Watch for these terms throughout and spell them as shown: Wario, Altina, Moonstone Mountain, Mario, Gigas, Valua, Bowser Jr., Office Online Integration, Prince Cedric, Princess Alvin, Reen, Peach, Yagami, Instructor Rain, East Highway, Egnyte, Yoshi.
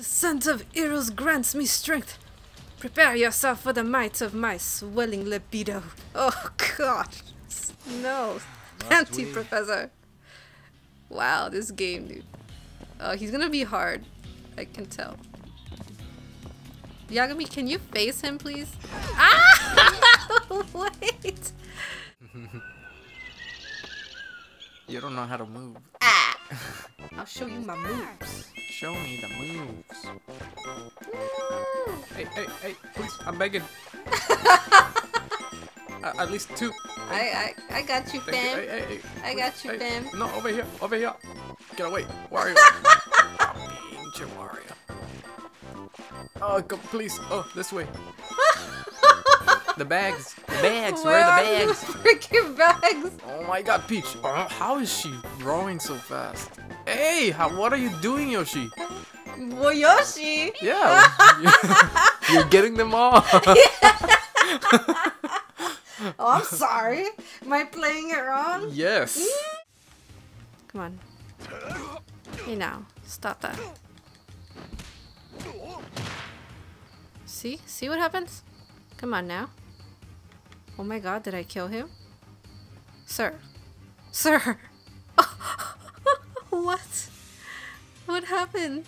The scent of Eros grants me strength. Prepare yourself for the might of my swelling libido. Oh, God. No. Panty, Professor. Wow, this game, dude. Oh, he's gonna be hard. I can tell. Yagami, can you face him, please? Ah! Wait! You don't know how to move. Ah! I'll show you my moves. Show me the moves. Woo! Hey, hey, hey, please, I'm begging. At least two. I got you, fam. Hey, hey, hey, I got you, fam. Hey. No, over here, over here. Get away, Wario. Pinche Wario. Oh, come, please. Oh, this way. The bags. The bags. Where are the bags? Freaking bags. Oh my God, Peach. How is she growing so fast? Hey, what are you doing, Yoshi? Well, Yoshi? Yeah. You're getting them all. Oh, I'm sorry. Am I playing it wrong? Yes. Come on. Hey, now. Stop that. See? See what happens? Come on now. Oh my God, did I kill him? Sir. Sir! What? What happened?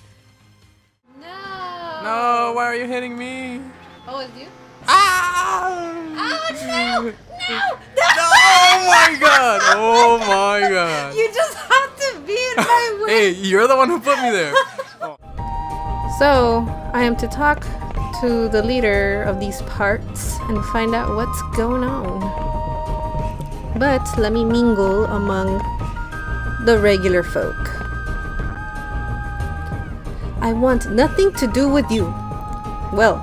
No! No, why are you hitting me? Oh, it's you? Ah! Oh, no! No! No! Oh my God! Oh my God! You just have to be in my way! Hey, you're the one who put me there! Oh. So, I am to talk to the leader of these parts and find out what's going on. But let me mingle among the regular folk. I want nothing to do with you. Well,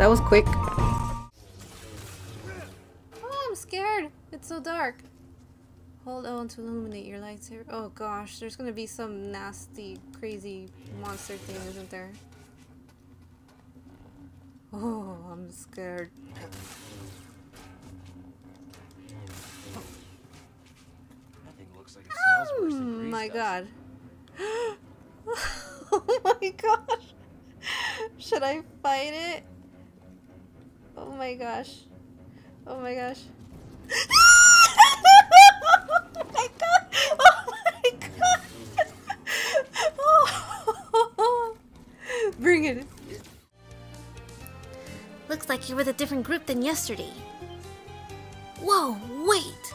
that was quick. Oh, I'm scared. It's so dark. Hold on to illuminate your lights here. Oh gosh, there's gonna be some nasty, crazy monster thing, isn't there? Oh, I'm scared. Nothing looks like it smells worse than grease. Oh my God. Oh my gosh. Should I fight it? Oh my gosh. Oh my gosh. Oh my God. Oh my God. Oh. Bring it. Looks like you're with a different group than yesterday. Whoa, wait!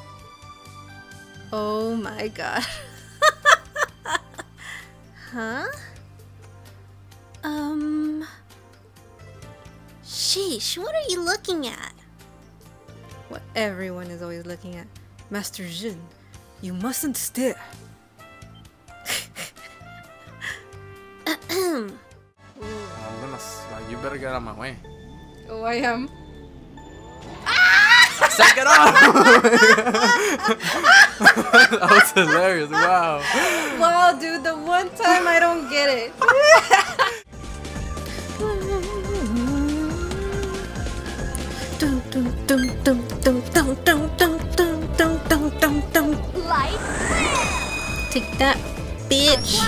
Oh my God. Huh? Sheesh, what are you looking at? What everyone is always looking at. Master Jin, you mustn't stare. Ahem. You better get out of my way. Oh, I am. Ah! Suck it off! That was hilarious. Wow. Wow, dude, the one time I don't get it. Take that, bitch.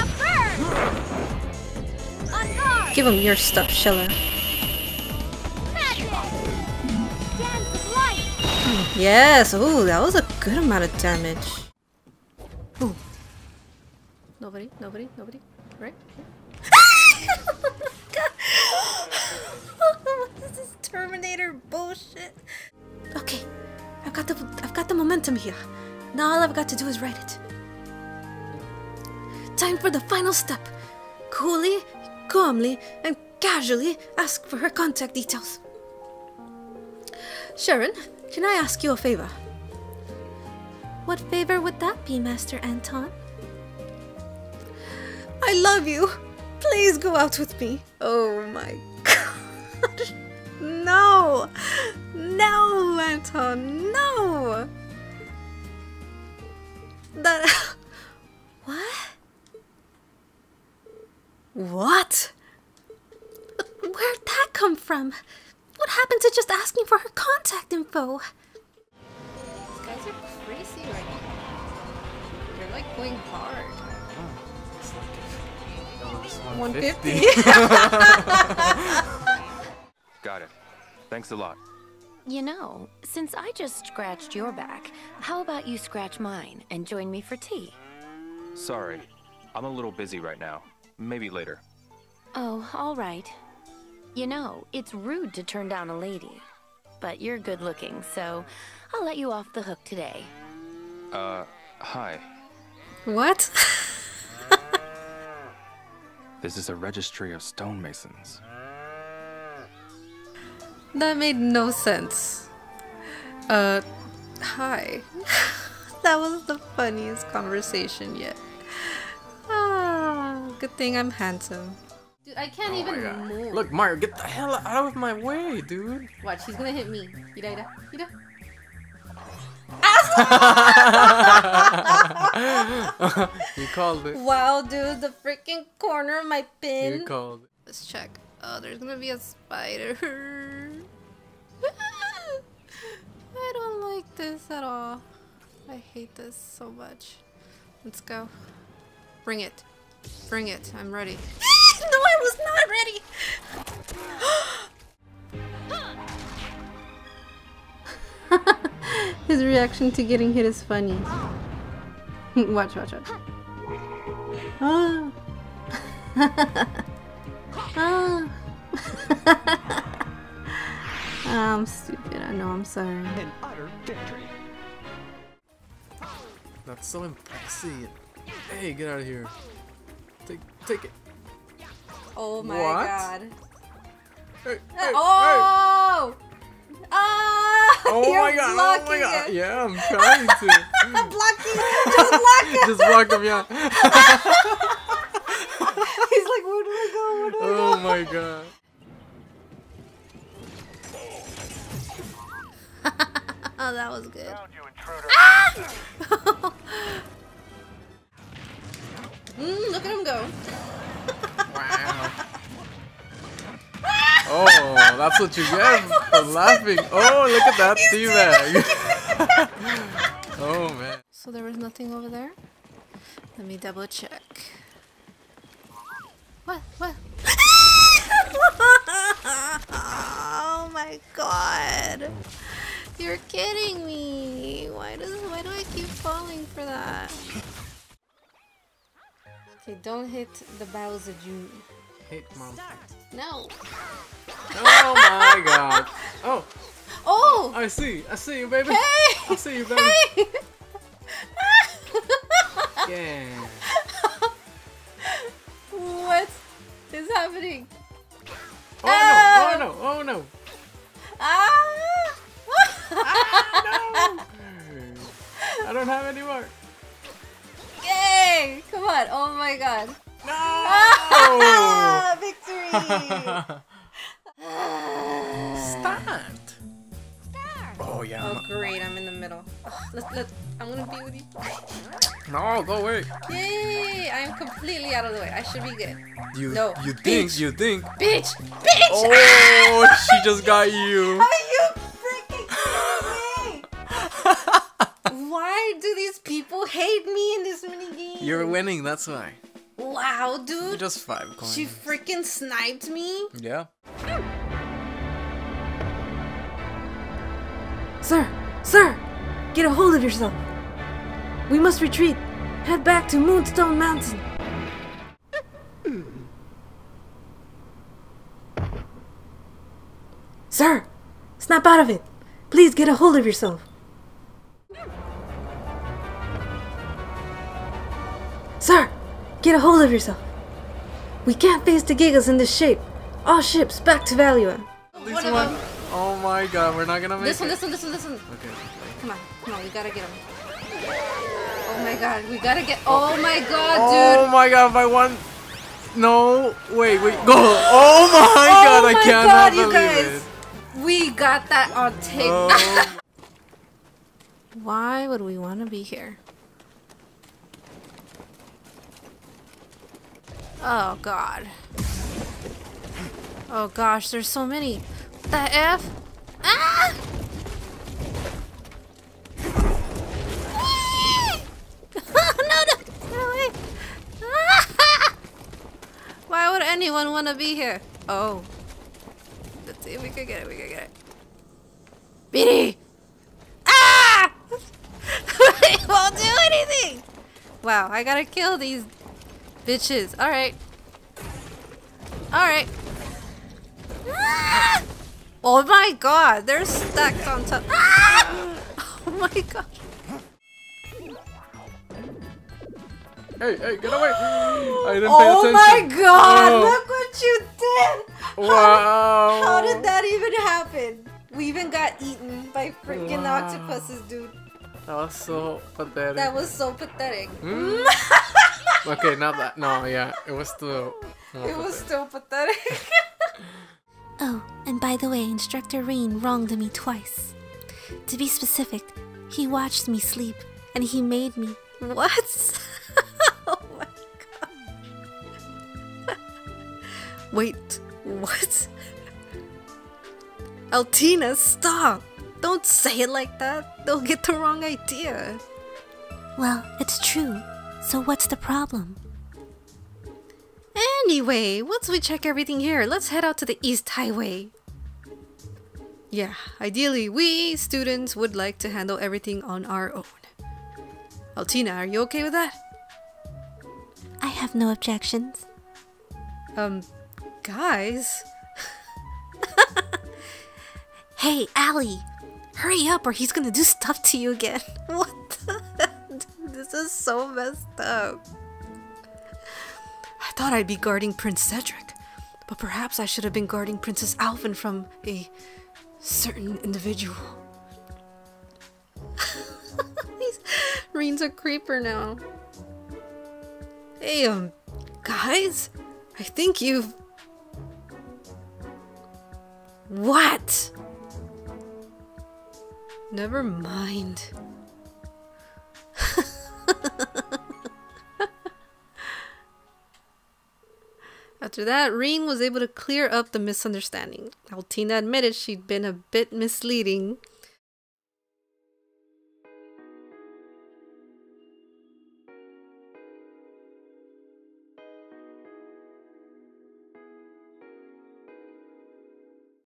Give him your stuff, Sheller. Yes! Ooh, that was a good amount of damage. Ooh. Nobody, nobody, nobody. Right? God. This is Terminator bullshit. Okay, I've got the momentum here. Now all I've got to do is write it. Time for the final step. Coolly, calmly, and casually ask for her contact details. Sharon, can I ask you a favor? What favor would that be, Master Anton? I love you. Please go out with me. Oh my God. No. No, Anton. No. That... What? What? Where'd that come from? What happened to just asking for her contact info? These guys are crazy right now. They're like going hard. Oh, it's like It's 150. Got it. Thanks a lot. You know, since I just scratched your back, how about you scratch mine and join me for tea? Sorry, I'm a little busy right now. Maybe later. Oh, all right. You know, it's rude to turn down a lady. But you're good looking, so I'll let you off the hook today. Hi. What? This is a registry of stonemasons. That made no sense. Hi. That was the funniest conversation yet. Ah, good thing I'm handsome. Dude, I can't even move. Look, Mario, get the hell out of my way, dude. Watch, he's gonna hit me. Hida. You called it. Wow, dude, the freaking corner of my pin. You called it. Let's check. Oh, there's gonna be a spider. I don't like this at all. I hate this so much. Let's go. Bring it. Bring it. I'm ready. No, I was not ready. His reaction to getting hit is funny. Watch, watch, watch. Oh. Oh. I'm stupid. I know. I'm sorry. An utter victory. That's so impressive. Hey, get out of here. Take it. Oh my god. Hey, hey, oh! Hey. Oh my god. Yeah, I'm trying to. I'm blocking. Just block him. Just block him, yeah. He's like, where do I go? Where do I go? Oh my god. Oh, that was good. Ah! Look at him go. Wow. Oh, that's what you get for laughing. Oh, look at that tea bag. Oh, man. So there was nothing over there? Let me double check. What? What? Oh my god. You're kidding me. Why do I keep falling for that? Okay, don't hit the Bowser Jr. Hit mom. No. Oh my god. Oh. Oh. I see you, baby. Hey. I see you, baby. Hey. Yeah. What is happening? Oh, no! Oh no! Oh no! Ah! Ah, no! I don't have any more. Yay! Come on! Oh my god! No! Ah, victory! Stand! Oh yeah! Oh great! I'm in the middle. Let's. I'm gonna be with you. No, go away! Yay! I'm completely out of the way. I should be good. You? No. You think? Bitch. You think? Bitch! Bitch! Oh! She just got you. Are you freaking kidding me? Why do these people hate me in this minigame? You're winning, that's why. Wow, dude. Just 5 coins. She freaking sniped me. Yeah. Sir, sir, get a hold of yourself. We must retreat. Head back to Moonstone Mountain. Sir, snap out of it. Please get a hold of yourself. Sir, get a hold of yourself. We can't face the Gigas in this shape. All ships back to Valua. This one. Oh my god, we're not gonna make this one, it. This one. Okay. Come on, we gotta get him. Oh my god, we gotta get. Oh my god, dude. Oh my god, by one. No, wait. Go. Oh my god, I cannot believe it. Oh my god, you guys. We got that on tape. Oh. Why would we want to be here? Oh god. Oh gosh, there's so many. What the F? Ah! No, no! Get away! Ah! anyone want to be here? Oh. Let's see if we could get it. We could get it. Beanie! Ah! It won't do anything! Wow, I gotta kill these bitches. Alright. Alright. Ah! Oh my god, they're stacked on top. Ah! Oh my god. Hey, hey, get away! I didn't pay attention. Oh my god, oh. Look what you did! Wow. How did that even happen? We even got eaten by freaking octopuses, dude. That was so pathetic. That was so pathetic. Mm. Okay, not that. No, yeah, it was still. It was still pathetic. Oh, and by the way, Instructor Rain wronged me twice. To be specific, he watched me sleep and he made me. What? Oh my god. Wait, what? Altina, stop! Don't say it like that. They'll get the wrong idea. Well, it's true. So what's the problem? Anyway, once we check everything here, let's head out to the East Highway. Yeah, ideally we students would like to handle everything on our own. Altina, are you okay with that? I have no objections. Guys? Hey, Allie! Hurry up or he's gonna do stuff to you again. What the heck? Dude, this is so messed up. I thought I'd be guarding Prince Cedric, but perhaps I should have been guarding Princess Alvin from a certain individual. Reen's a creeper now. Hey, guys? I think you've... What? Never mind. After that, Reen was able to clear up the misunderstanding. Altina admitted she'd been a bit misleading.